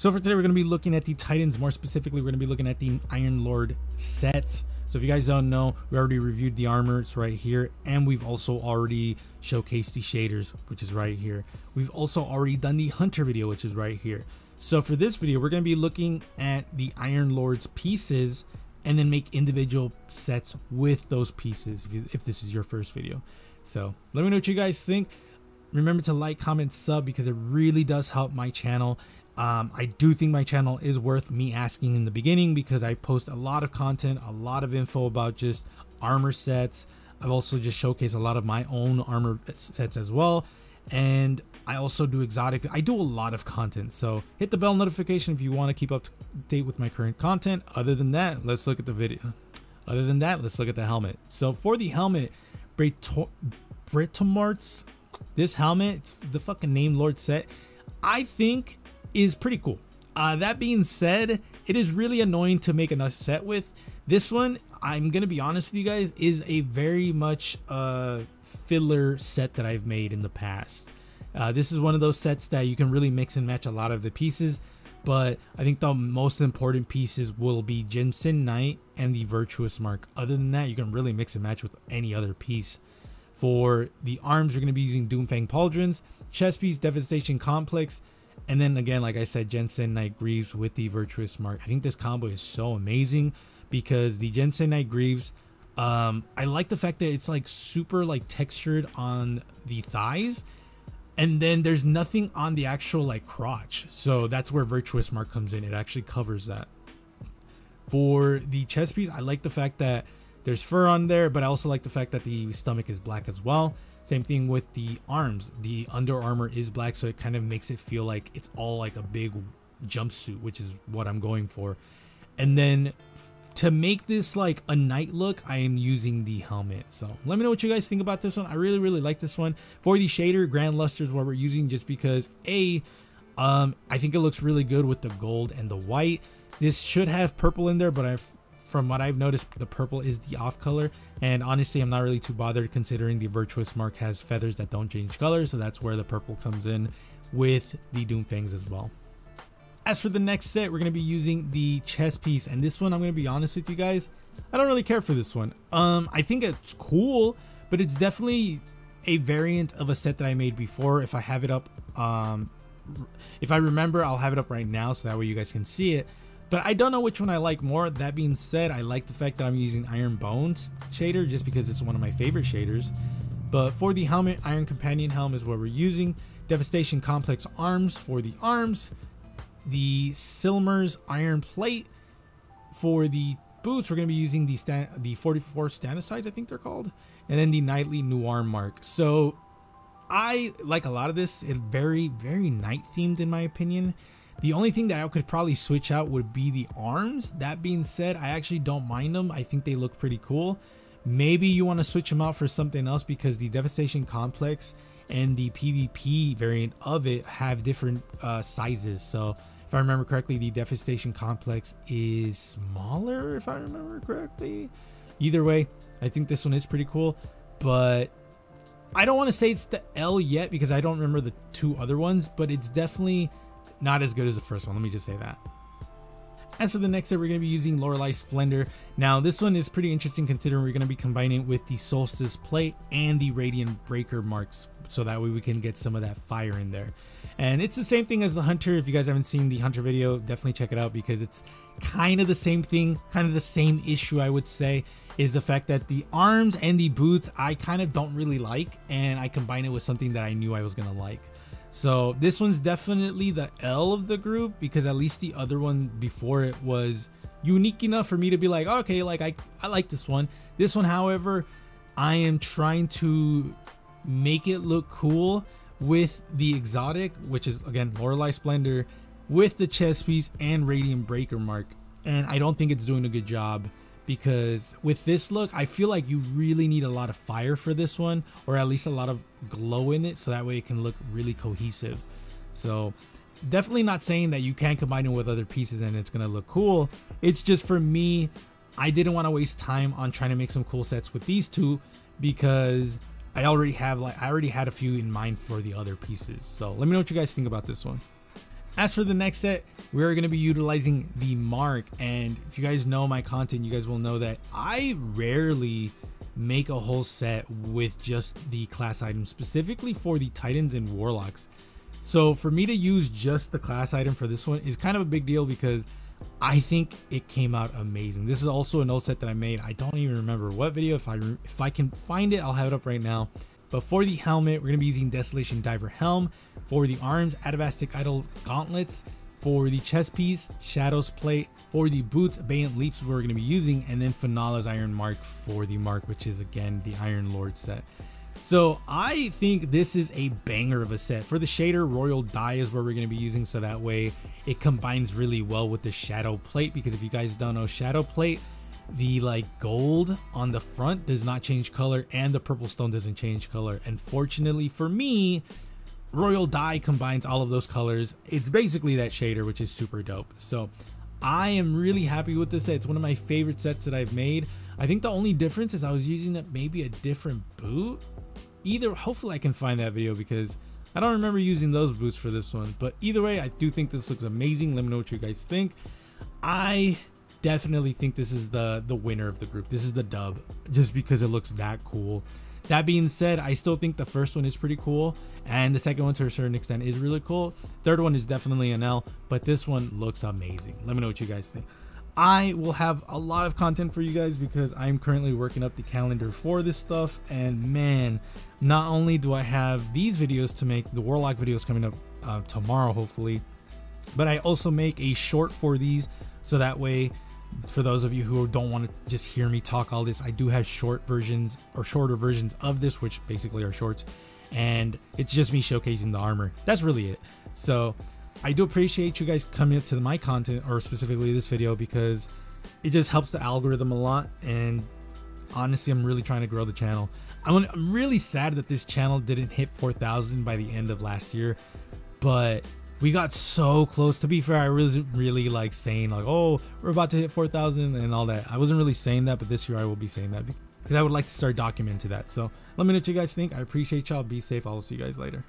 So for today, we're going to be looking at the Titans. More specifically, we're going to be looking at the Iron Lord set. So if you guys don't know, we already reviewed the armor. It's right here. And we've also already showcased the shaders, which is right here. We've also already done the Hunter video, which is right here. So for this video, we're going to be looking at the Iron Lord's pieces and then make individual sets with those pieces if this is your first video. So let me know what you guys think. Remember to like, comment, sub, because it really does help my channel. I do think my channel is worth me asking in the beginning, because I post a lot of content, a lot of info about just armor sets. I've also just showcased a lot of my own armor sets as well. And I also do exotic. I do a lot of content. So hit the bell notification if you want to keep up to date with my current content. Other than that, let's look at the video. Other than that, let's look at the helmet. So for the helmet, Britomart's, this helmet, it's the fucking name Lord set, I think is pretty cool. That being said, it is really annoying to make another set with. This one, I'm gonna be honest with you guys, is a very much filler set that I've made in the past. This is one of those sets that you can really mix and match a lot of the pieces, but I think the most important pieces will be Jimsen Knight and the Virtuous Mark. Other than that, you can really mix and match with any other piece. For the arms, we're gonna be using Doomfang Pauldrons, chest piece Devastation Complex, and then again, like I said, Jensen Knight Greaves with the Virtuous Mark. I think this combo is so amazing because the Jensen Knight Greaves, I like the fact that it's like super like textured on the thighs, and then there's nothing on the actual like crotch. So that's where Virtuous Mark comes in. It actually covers that. For the chest piece, I like the fact that there's fur on there, but I also like the fact that the stomach is black as well. Same thing with the arms. The under armor is black, so it kind of makes it feel like it's all like a big jumpsuit, which is what I'm going for. And then to make this like a knight look, I am using the helmet. So let me know what you guys think about this one. I really like this one. For the shader, Grand Luster is what we're using, just because I think it looks really good with the gold and the white. This should have purple in there, but from what I've noticed, the purple is the off color, and honestly, I'm not really too bothered considering the Virtuous Mark has feathers that don't change color, so that's where the purple comes in with the Doomfangs as well. As for the next set, we're going to be using the chest piece, and this one, I'm going to be honest with you guys, I don't really care for this one. I think it's cool, but it's definitely a variant of a set that I made before. If I have it up, if I remember, I'll have it up right now, so that way you guys can see it. But I don't know which one I like more. That being said, I like the fact that I'm using Iron Bones shader just because it's one of my favorite shaders. But for the helmet, Iron Companion Helm is what we're using. Devastation Complex arms for the arms. The Silmer's Iron Plate. For the boots, we're going to be using the 44 Stanisides, I think they're called. And then the Knightly Noir Mark. So I like a lot of this. It's very, very knight themed in my opinion. The only thing that I could probably switch out would be the arms. That being said, I actually don't mind them. I think they look pretty cool. Maybe you want to switch them out for something else, because the Devastation Complex and the PvP variant of it have different sizes. So if I remember correctly, the Devastation Complex is smaller, if I remember correctly. Either way, I think this one is pretty cool, but I don't want to say it's the L yet because I don't remember the two other ones, but it's definitely not as good as the first one, let me just say that. As for the next set, we're going to be using Lorelei Splendor. Now, this one is pretty interesting considering we're going to be combining it with the Solstice Plate and the Radiant Breaker Marks, so that way we can get some of that fire in there. And it's the same thing as the Hunter. If you guys haven't seen the Hunter video, definitely check it out, because it's kind of the same thing, kind of the same issue, I would say, is the fact that the arms and the boots I kind of don't really like, and I combine it with something that I knew I was going to like. So this one's definitely the L of the group, because at least the other one before it was unique enough for me to be like, okay, like I like this one. This one, however, I am trying to make it look cool with the exotic, which is again Lorelei Splendor, with the chest piece and Radiant Breaker Mark. And I don't think it's doing a good job, because with this look, I feel like you really need a lot of fire for this one, or at least a lot of glow in it, so that way it can look really cohesive. So definitely not saying that you can't combine it with other pieces and it's gonna look cool. It's just, for me, I didn't want to waste time on trying to make some cool sets with these two, because I already had a few in mind for the other pieces. So let me know what you guys think about this one. As for the next set, we are going to be utilizing the mark. And if you guys know my content, you guys will know that I rarely make a whole set with just the class item, specifically for the Titans and Warlocks. So for me to use just the class item for this one is kind of a big deal because I think it came out amazing. This is also an old set that I made. I don't even remember what video. If I can find it, I'll have it up right now. But for the helmet, we're going to be using Desolation Diver Helm. For the arms, Atavastic Idol Gauntlets. For the chest piece, Shadow's Plate. For the boots, Bayonet Leaps we're going to be using. And then Finale's Iron Mark for the mark, which is again the Iron Lord set. So I think this is a banger of a set. For the shader, Royal Die is where we're going to be using, so that way it combines really well with the Shadow Plate, because if you guys don't know Shadow Plate, the like gold on the front does not change color and the purple stone doesn't change color. And fortunately for me, Royal Die combines all of those colors. It's basically that shader, which is super dope. So I am really happy with this set. It's one of my favorite sets that I've made. I think the only difference is I was using maybe a different boot. Either, hopefully I can find that video because I don't remember using those boots for this one. But either way, I do think this looks amazing. Let me know what you guys think. I definitely think this is the winner of the group. This is the dub, just because it looks that cool. That being said, I still think the first one is pretty cool, and the second one to a certain extent is really cool. Third one is definitely an L, but this one looks amazing. Let me know what you guys think. I will have a lot of content for you guys because I'm currently working up the calendar for this stuff. And man, not only do I have these videos to make, the Warlock videos coming up tomorrow, hopefully, but I also make a short for these. So that way, for those of you who don't want to just hear me talk all this, I do have short versions or shorter versions of this, which basically are shorts. And it's just me showcasing the armor. That's really it. So I do appreciate you guys coming up to my content, or specifically this video, because it just helps the algorithm a lot. And honestly, I'm really trying to grow the channel. I'm really sad that this channel didn't hit 4,000 by the end of last year, but we got so close. To be fair, I wasn't really like saying like, oh, we're about to hit 4,000 and all that. I wasn't really saying that, but this year I will be saying that because I would like to start documenting that. So let me know what you guys think. I appreciate y'all. Be safe. I'll see you guys later.